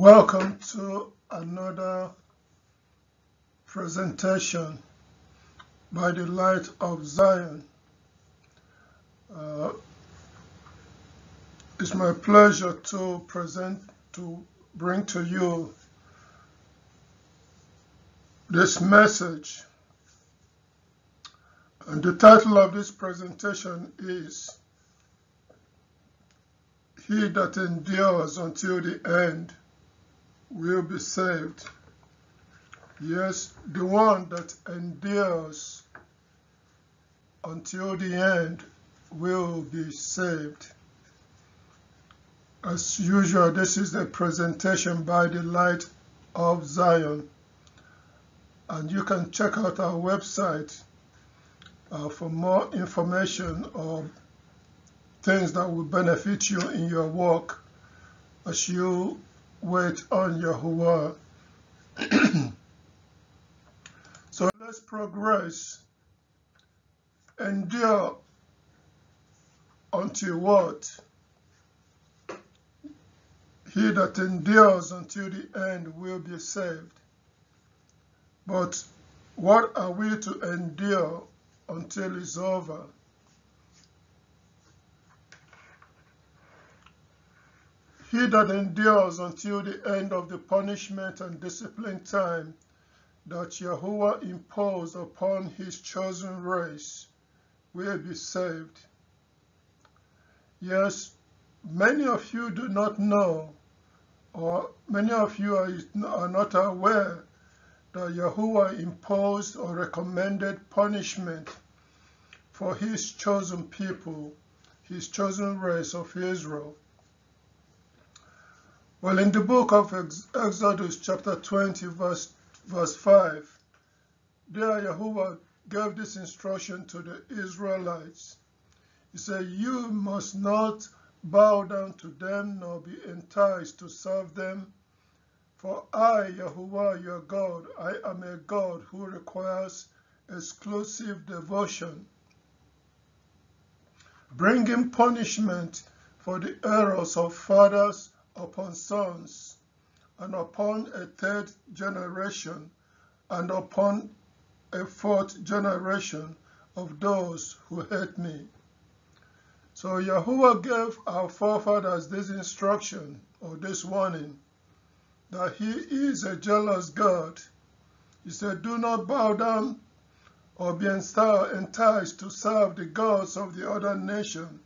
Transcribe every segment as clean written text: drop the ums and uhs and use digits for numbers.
Welcome to another presentation by the Light of Zion. It's my pleasure to bring to you this message. And the title of this presentation is "He that endures until the end will be saved." Yes, the one that endures until the end will be saved. As usual, this is the presentation by the Light of Zion. And you can check out our website for more information or things that will benefit you in your work as you wait on Yahuwah. So let's progress. Endure until what? He that endures until the end will be saved. But what are we to endure until it's over? He that endures until the end of the punishment and discipline time that Yahuwah imposed upon his chosen race will be saved. Yes, many of you do not know, or many of you are not aware that Yahuwah imposed or recommended punishment for his chosen people, his chosen race of Israel. Well, in the book of Exodus chapter 20 verse 5, there Yahuwah gave this instruction to the Israelites. He said, "You must not bow down to them nor be enticed to serve them, for I, Yahuwah, your God, I am a God who requires exclusive devotion, bringing punishment for the errors of fathers upon sons, and upon a third generation, and upon a fourth generation of those who hate me." So Yahuwah gave our forefathers this instruction, or this warning, that he is a jealous God. He said, do not bow down or be enticed to serve the gods of the other nation,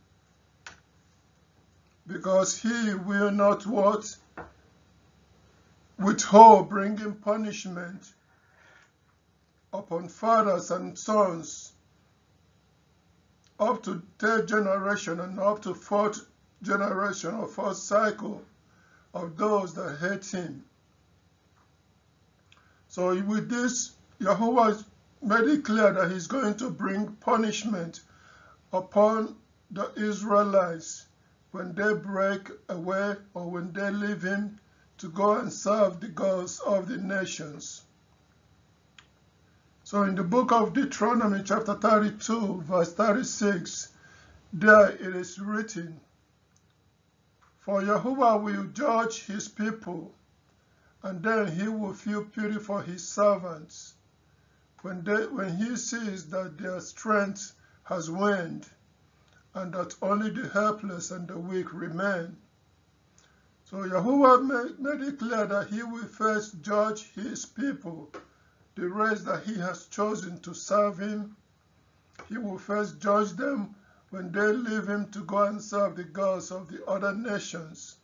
because he will not what? Withhold bringing punishment upon fathers and sons up to third generation and up to fourth generation or fourth cycle of those that hate him. So with this, Yahuwah made it clear that he's going to bring punishment upon the Israelites when they break away or when they leave him to go and serve the gods of the nations. So in the book of Deuteronomy chapter 32 verse 36, there it is written, "For Yahuwah will judge his people, and then he will feel pity for his servants when he sees that their strength has waned, and that only the helpless and the weak remain." So Yahuwah made it clear that he will first judge his people, the race that he has chosen to serve him. He will first judge them when they leave him to go and serve the gods of the other nations.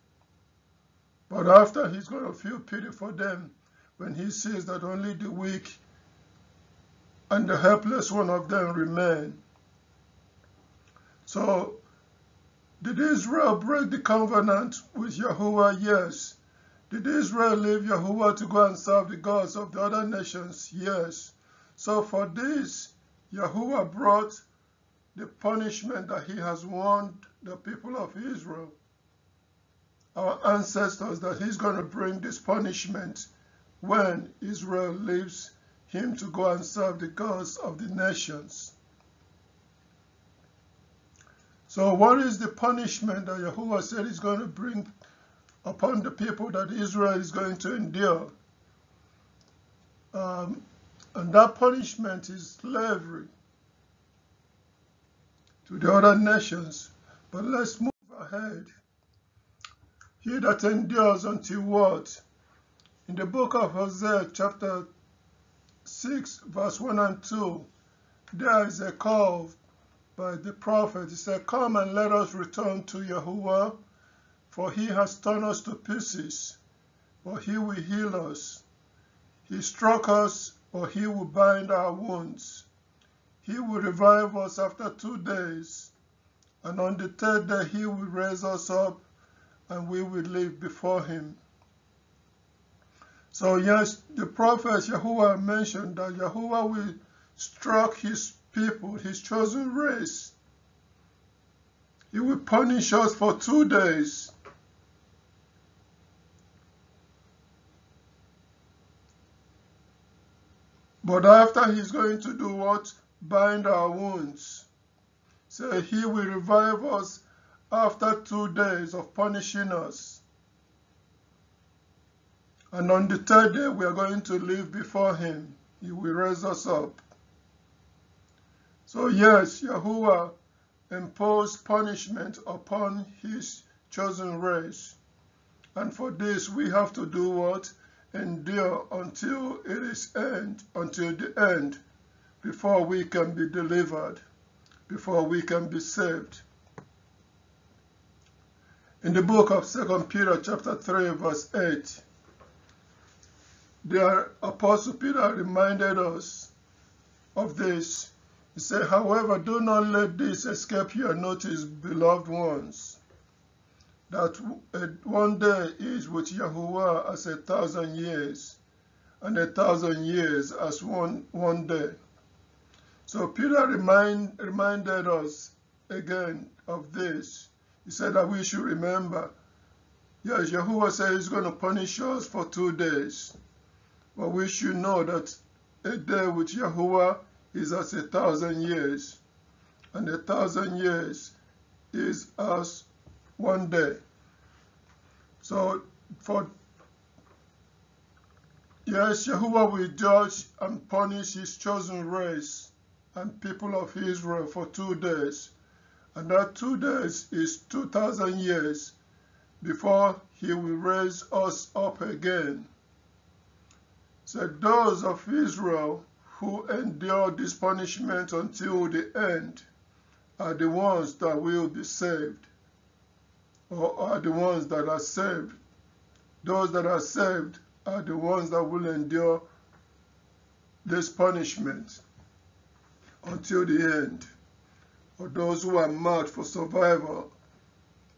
But after, he's going to feel pity for them when he sees that only the weak and the helpless one of them remain. So, did Israel break the covenant with Yahuwah? Yes. Did Israel leave Yahuwah to go and serve the gods of the other nations? Yes. So for this, Yahuwah brought the punishment that he has warned the people of Israel, our ancestors, that he's going to bring this punishment when Israel leaves him to go and serve the gods of the nations. So what is the punishment that Yahuwah said he's going to bring upon the people that Israel is going to endure. And that punishment is slavery to the other nations. But let's move ahead. He that endures until what? In the book of Hosea, chapter 6, verse 1 and 2, there is a call by the prophet. He said, "Come and let us return to Yahuwah, for he has torn us to pieces, but he will heal us. He struck us, but he will bind our wounds. He will revive us after 2 days, and on the third day he will raise us up, and we will live before him." So yes, the prophet Yahuwah mentioned that Yahuwah will struck his people, his chosen race. He will punish us for 2 days. But after, he's going to do what? Bind our wounds. So he will revive us after 2 days of punishing us. And on the third day, we are going to live before him. He will raise us up. So yes, Yahuwah imposed punishment upon his chosen race. And for this, we have to do what? Endure until it is end, until the end, before we can be delivered, before we can be saved. In the book of 2 Peter chapter 3 verse 8, the Apostle Peter reminded us of this. He said, "However, do not let this escape your notice, beloved ones, that one day is with Yahuwah as 1,000 years, and 1,000 years as one day." So Peter reminded us again of this. He said that we should remember, yes, Yahuwah said he's going to punish us for 2 days. But we should know that a day with Yahuwah is as 1,000 years, and 1,000 years is as one day. So for yes, Yahuwah will judge and punish his chosen race and people of Israel for 2 days. And that 2 days is 2,000 years before he will raise us up again. So those of Israel who endure this punishment until the end are the ones that will be saved, or are the ones that are saved. Those that are saved are the ones that will endure this punishment until the end. Or those who are marked for survival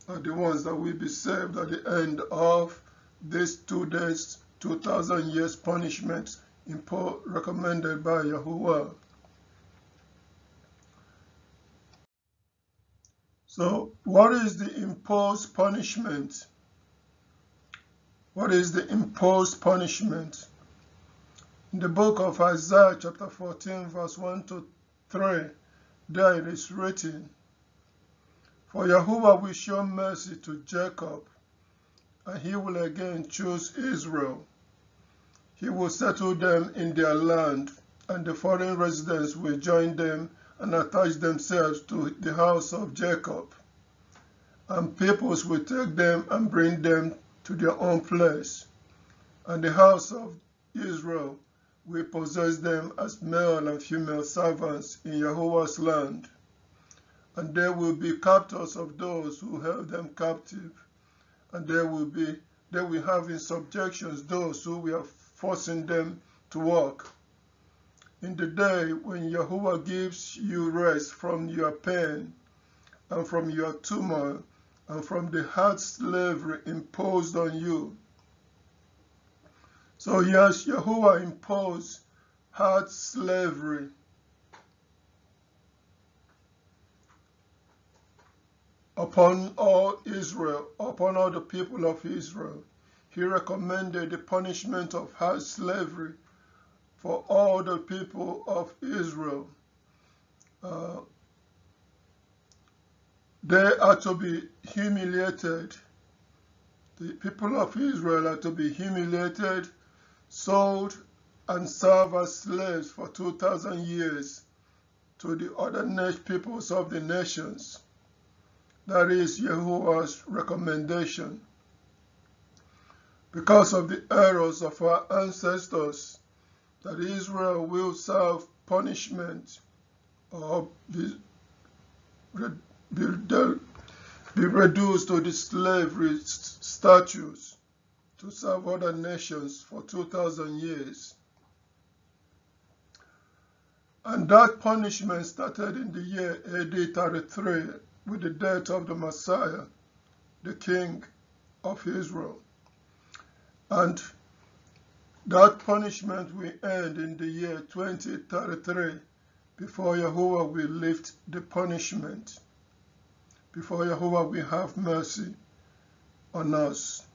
are the ones that will be saved at the end of these 2 days, 2,000 years punishment recommended by Yahuwah. So what is the imposed punishment? What is the imposed punishment? In the book of Isaiah chapter 14 verse 1 to 3, there it is written, "For Yahuwah will show mercy to Jacob, and he will again choose Israel. He will settle them in their land, and the foreign residents will join them and attach themselves to the house of Jacob, and peoples will take them and bring them to their own place, and the house of Israel will possess them as male and female servants in Yahuwah's land, and they will be captors of those who held them captive, and they will have in subjections those who were forcing them to work. In the day when Yahuwah gives you rest from your pain and from your turmoil and from the hard slavery imposed on you." So yes, Yahuwah imposed hard slavery. Upon all Israel, upon all the people of Israel, he recommended the punishment of hard slavery for all the people of Israel. They are to be humiliated. The people of Israel are to be humiliated, sold, and serve as slaves for 2,000 years to the other peoples of the nations. That is Yahuwah's recommendation. Because of the errors of our ancestors, that Israel will serve punishment or be reduced to the slavery status to serve other nations for 2,000 years. And that punishment started in the year AD 33 with the death of the Messiah, the King of Israel. And that punishment will end in the year 2033 before Yahuwah will lift the punishment, before Yahuwah will have mercy on us.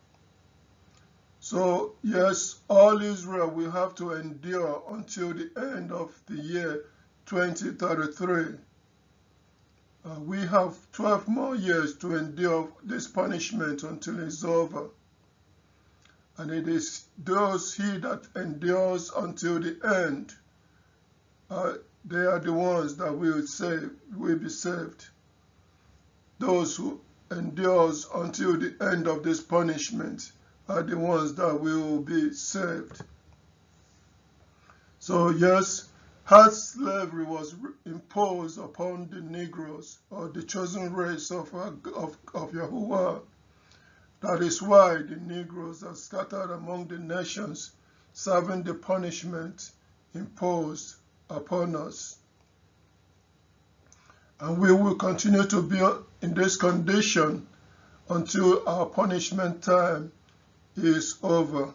So yes, all Israel will have to endure until the end of the year 2033. We have 12 more years to endure this punishment until it's over. And it is those he that endures until the end, they are the ones that will be saved. Those who endures until the end of this punishment are the ones that will be saved. So yes, hard slavery was imposed upon the Negroes, or the chosen race of Yahuwah. That is why the Negroes are scattered among the nations, serving the punishment imposed upon us. And we will continue to be in this condition until our punishment time is over.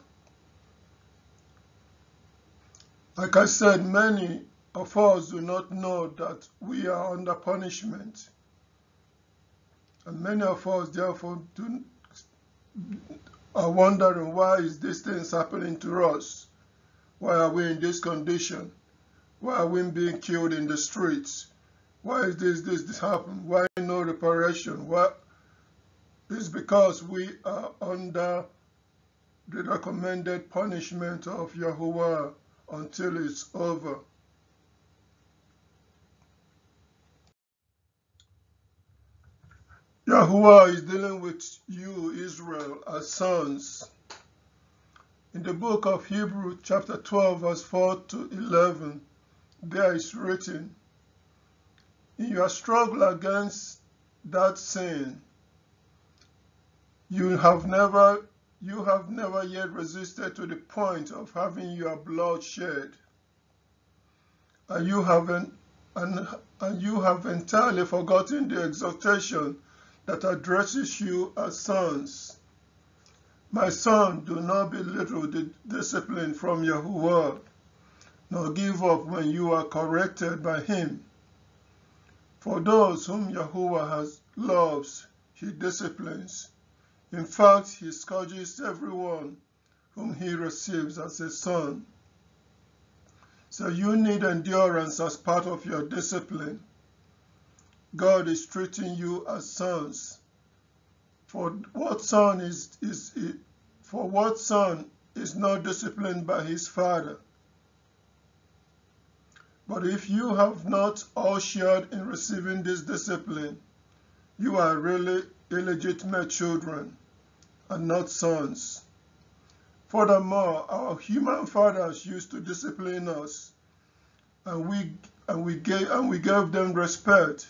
Like I said, many of us do not know that we are under punishment. And many of us therefore are wondering, why is these things happening to us? Why are we in this condition? Why are we being killed in the streets? Why is this happened? Why no reparation? Why? It's because we are under the recommended punishment of Yahuwah until it's over. Yahuwah is dealing with you, Israel, as sons. In the book of Hebrews, chapter 12, verse 4 to 11, there is written, "In your struggle against that sin, you have never yet resisted to the point of having your blood shed, and you have entirely forgotten the exhortation that addresses you as sons. My son, do not belittle the discipline from Yahuwah, nor give up when you are corrected by him. For those whom Yahuwah loves, he disciplines. In fact, he scourges everyone whom he receives as a son. So you need endurance as part of your discipline. God is treating you as sons. For what son is not disciplined by his father? But if you have not all shared in receiving this discipline, you are really illegitimate children and not sons. Furthermore, our human fathers used to discipline us, and we gave them respect.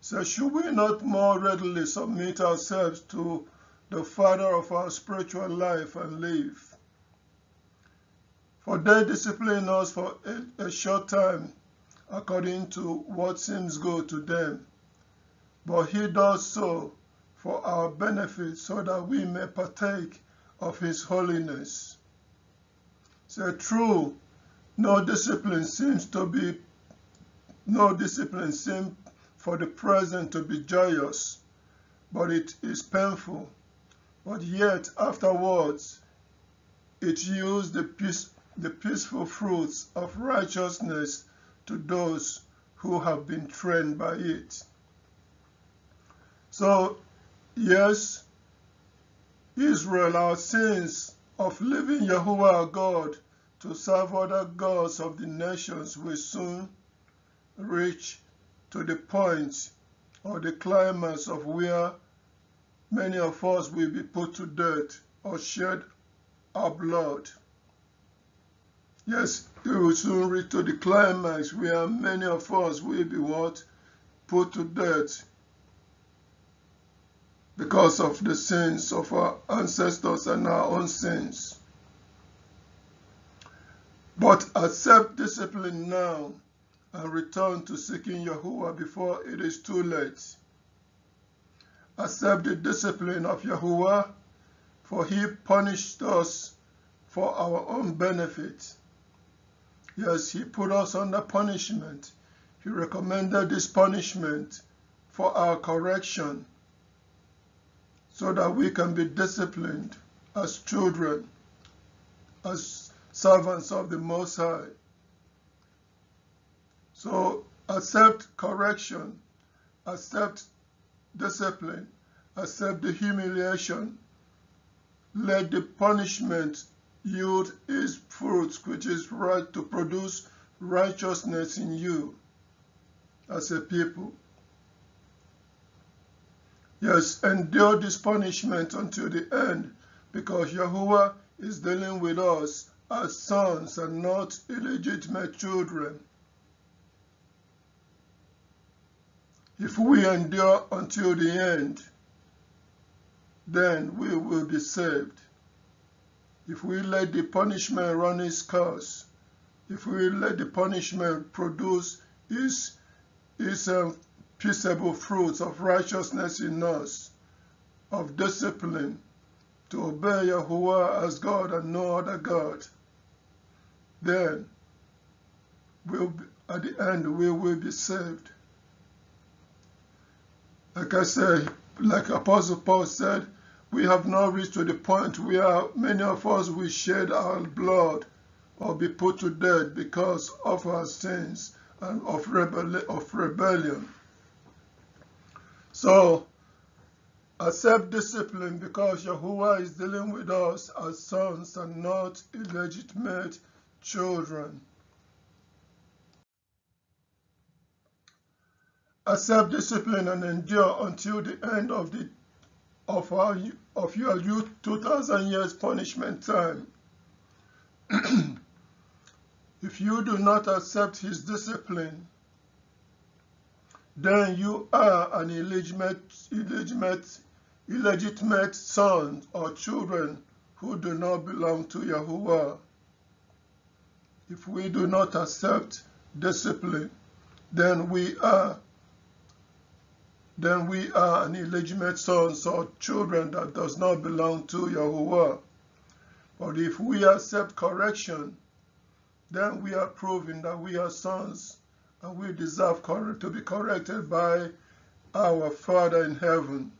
So should we not more readily submit ourselves to the Father of our spiritual life and live? For they discipline us for a short time according to what seems good to them, but he does so for our benefit so that we may partake of his holiness." So true, no discipline seems for the present to be joyous, but it is painful. But yet afterwards it yields the peaceful fruits of righteousness to those who have been trained by it. So yes, Israel, our sins of leaving Yahuwah our God to serve other gods of the nations will soon reach to the point or the climax of where many of us will be put to death or shed our blood. Yes, it will soon reach to the climax where many of us will be what? Put to death because of the sins of our ancestors and our own sins. But accept discipline now and return to seeking Yahuwah before it is too late. Accept the discipline of Yahuwah, for he punished us for our own benefit. Yes, he put us under punishment. He recommended this punishment for our correction, so that we can be disciplined as children, as servants of the Most High. So accept correction, accept discipline, accept the humiliation. Let the punishment yield its fruits, which is right to produce righteousness in you as a people. Yes, endure this punishment until the end, because Yahuwah is dealing with us as sons and not illegitimate children. If we endure until the end, then we will be saved. If we let the punishment run its course, if we let the punishment produce its peaceable fruits of righteousness in us, of discipline, to obey Yahuwah as God and no other God, then at the end we will be saved. Like I said, like Apostle Paul said, we have not reached to the point where many of us will shed our blood or be put to death because of our sins and of rebellion. So accept discipline, because Yahuwah is dealing with us as sons and not illegitimate children. Accept discipline and endure until the end of your 2,000 years punishment time. If you do not accept his discipline, then you are an illegitimate son or children who do not belong to Yahuwah. If we do not accept discipline, then we are an illegitimate sons or children that does not belong to Yahuwah. But if we accept correction, then we are proving that we are sons and we deserve to be corrected by our Father in heaven.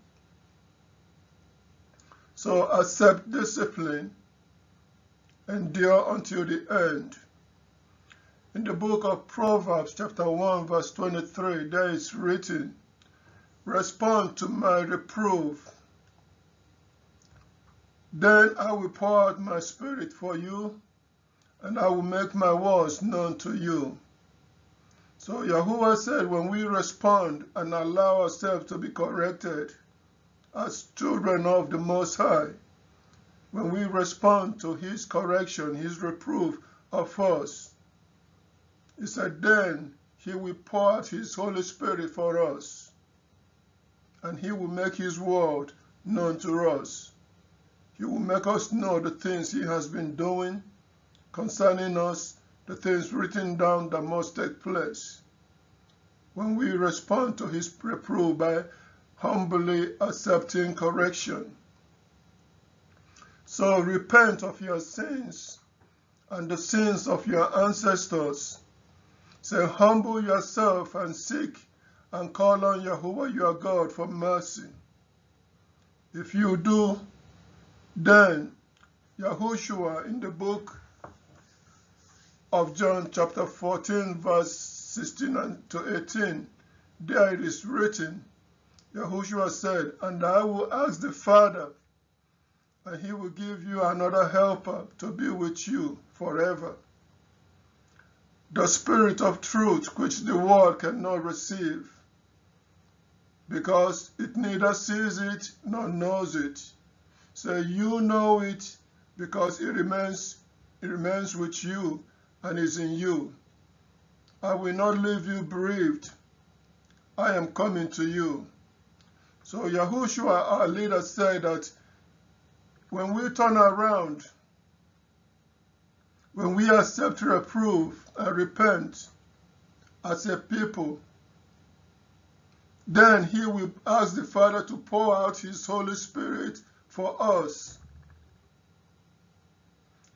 So accept discipline, endure until the end. In the book of Proverbs chapter 1 verse 23, there is written, "Respond to my reproof, then I will pour out my spirit for you, and I will make my words known to you." So Yahuwah said, when we respond and allow ourselves to be corrected as children of the Most High, when we respond to his correction, his reproof of us, he said, then he will pour out his Holy Spirit for us, and he will make his word known to us. He will make us know the things he has been doing concerning us, the things written down that must take place. When we respond to his reproof by humbly accepting correction. So repent of your sins and the sins of your ancestors. So humble yourself and seek and call on Yahuwah your God for mercy. If you do, then Yahushua in the book of John chapter 14 verse 16 to 18, there it is written, Yahushua said, "And I will ask the Father, and he will give you another helper to be with you forever. The Spirit of truth, which the world cannot receive, because it neither sees it nor knows it. So you know it because it remains with you and is in you. I will not leave you bereaved. I am coming to you. So Yahushua, our leader, said that when we turn around, when we accept reproof and repent as a people, then he will ask the Father to pour out his Holy Spirit for us.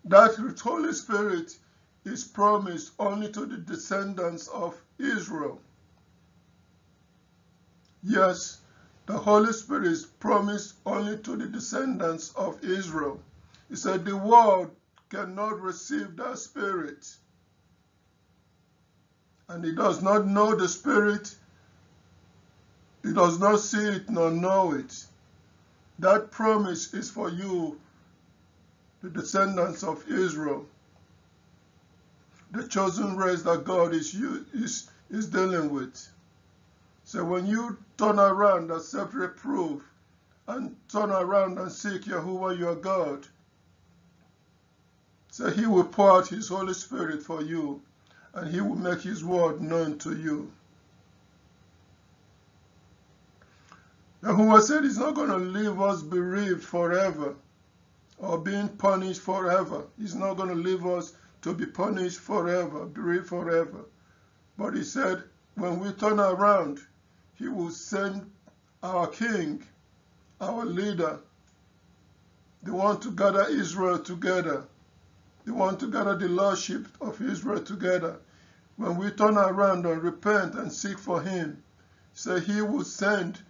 That Holy Spirit is promised only to the descendants of Israel. Yes, the Holy Spirit is promised only to the descendants of Israel. He said the world cannot receive that Spirit, and it does not know the Spirit, it does not see it nor know it. That promise is for you, the descendants of Israel, the chosen race that God is dealing with. So when you turn around, accept reproof, and turn around and seek Yahuwah your God, so he will pour out his Holy Spirit for you, and he will make his word known to you. Yahuwah said he's not going to leave us bereaved forever, or being punished forever. He's not going to leave us to be punished forever, bereaved forever. But he said when we turn around, he will send our king, our leader, the one to gather Israel together. They want to gather the lordship of Israel together. When we turn around and repent and seek for him, so he will send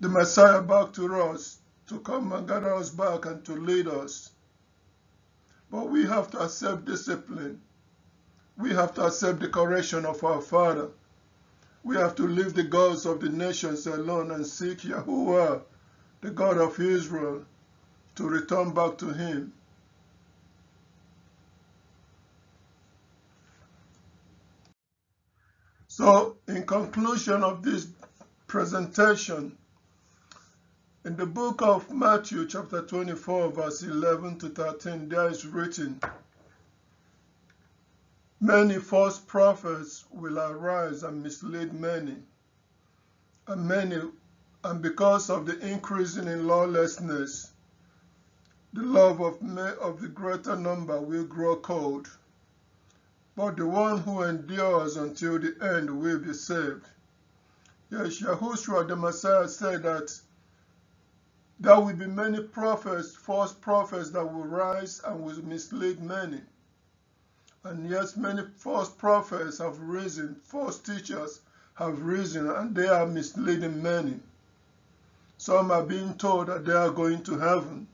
the Messiah back to us, to come and gather us back and to lead us. But we have to accept discipline. We have to accept the correction of our Father. We have to leave the gods of the nations alone and seek Yahuwah, the God of Israel, to return back to him. So, in conclusion of this presentation, in the book of Matthew chapter 24 verse 11 to 13, there is written, "Many false prophets will arise and mislead many, and because of the increase in lawlessness, the love of the greater number will grow cold, but the one who endures until the end will be saved." Yes, Yahushua the Messiah said that there will be many prophets, false prophets, that will rise and will mislead many. And yes, many false prophets have risen, false teachers have risen, and they are misleading many. Some are being told that they are going to heaven.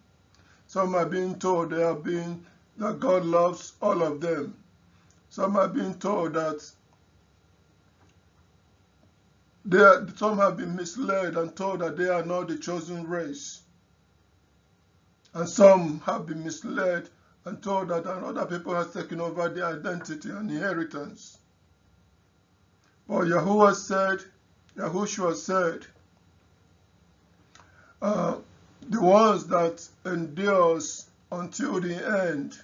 Some are being told that God loves all of them. Some are being told that some have been misled and told that they are not the chosen race. And some have been misled and told that another people has taken over their identity and inheritance. But Yahushua said, the ones that endures until the end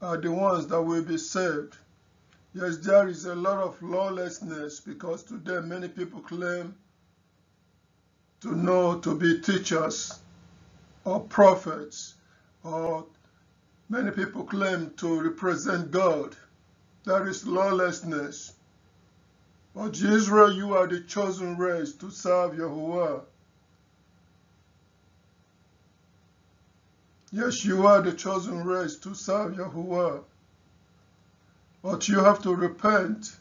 are the ones that will be saved. Yes, there is a lot of lawlessness, because today many people claim to know to be teachers or prophets, or many people claim to represent God. There is lawlessness. But Israel, you are the chosen race to serve Yahuwah. Yes, you are the chosen race to serve Yahuwah. But you have to repent,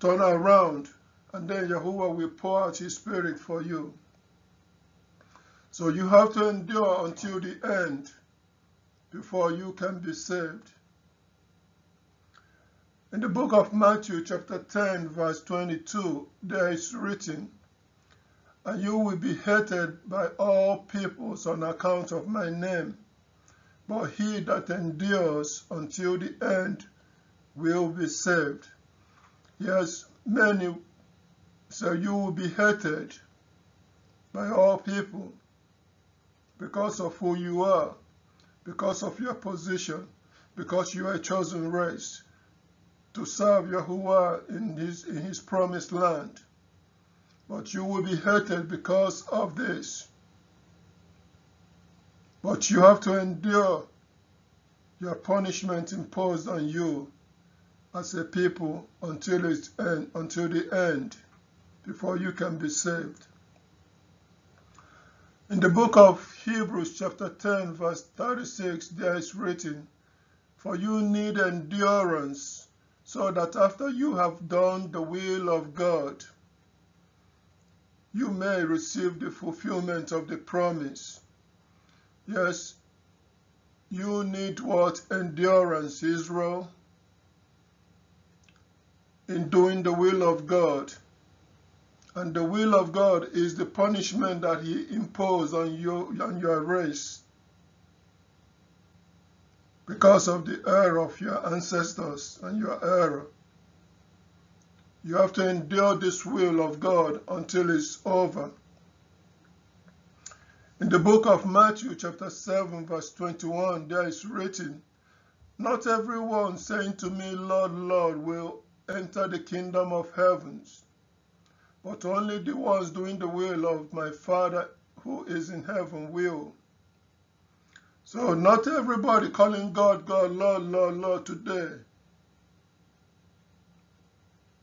turn around, and then Yahuwah will pour out his Spirit for you. So you have to endure until the end before you can be saved. In the book of Matthew chapter 10 verse 22, there is written, and you will be hated by all peoples on account of my name. But he that endures until the end will be saved. Yes, many, so you will be hated by all people because of who you are, because of your position, because you are a chosen race to serve Yahuwah in his promised land. But you will be hated because of this. But you have to endure your punishment imposed on you as a people until the end, before you can be saved. In the book of Hebrews chapter 10 verse 36, there is written, "For you need endurance, so that after you have done the will of God, you may receive the fulfillment of the promise." Yes, you need what? Endurance, Israel, in doing the will of God. And the will of God is the punishment that he imposed on you, on your race, because of the error of your ancestors and your error. You have to endure this will of God until it's over. In the book of Matthew chapter 7 verse 21, there is written, "Not everyone saying to me, Lord, Lord, will enter the kingdom of heavens, but only the ones doing the will of my Father who is in heaven will." So not everybody calling God, God, Lord, Lord, Lord today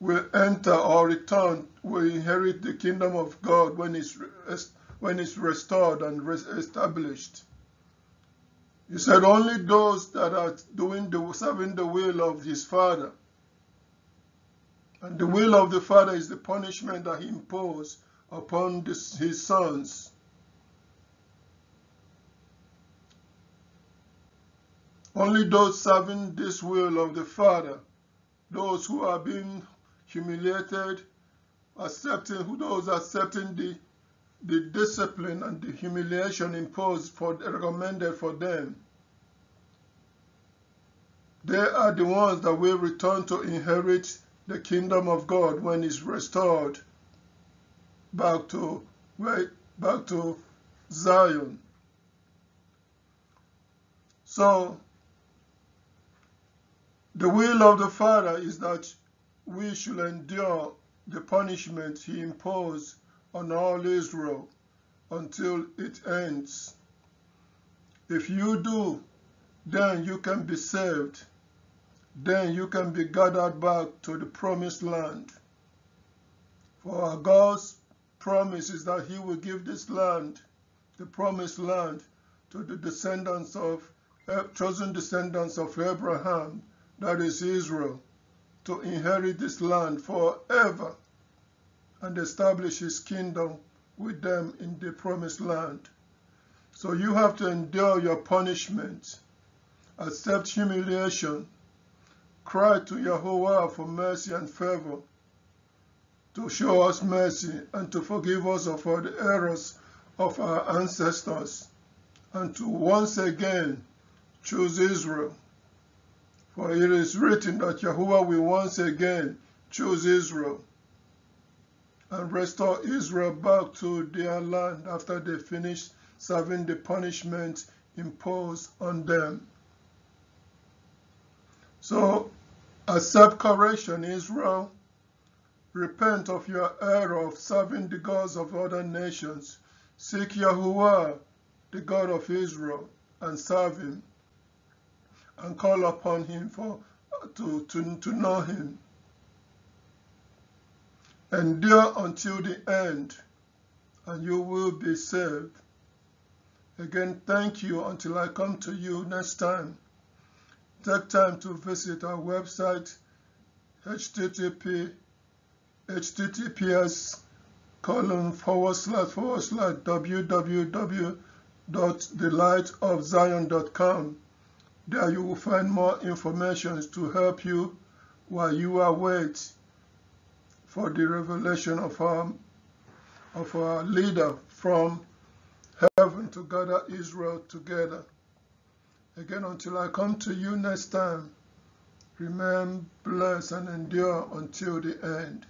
will enter or return, will inherit the kingdom of God when it's restored and established. He said only those that are serving the will of his Father. And the will of the Father is the punishment that he imposed upon his sons. Only those serving this will of the Father, those who are being humiliated, accepting the discipline and the humiliation imposed recommended for them, they are the ones that will return to inherit the kingdom of God when it's restored back to Zion. So the will of the Father is that we should endure the punishment he imposed on all Israel until it ends. If you do, then you can be saved. Then you can be gathered back to the promised land. For our God's promise is that he will give this land, the promised land, to the chosen descendants of Abraham, that is Israel, to inherit this land forever and establish his kingdom with them in the promised land. So you have to endure your punishment, accept humiliation, cry to Yahuwah for mercy and favor, to show us mercy and to forgive us of all the errors of our ancestors, and to once again choose Israel. For it is written that Yahuwah will once again choose Israel and restore Israel back to their land after they finish serving the punishment imposed on them. So accept correction, Israel. Repent of your error of serving the gods of other nations. Seek Yahuwah, the God of Israel, and serve him, and call upon him to know him. Endure until the end, and you will be saved. Again, thank you until I come to you next time. Take time to visit our website, https:// www.thelightofzion.com. There you will find more information to help you while you await for the revelation of our of our leader from heaven to gather Israel together. Again, until I come to you next time, remain blessed and endure until the end.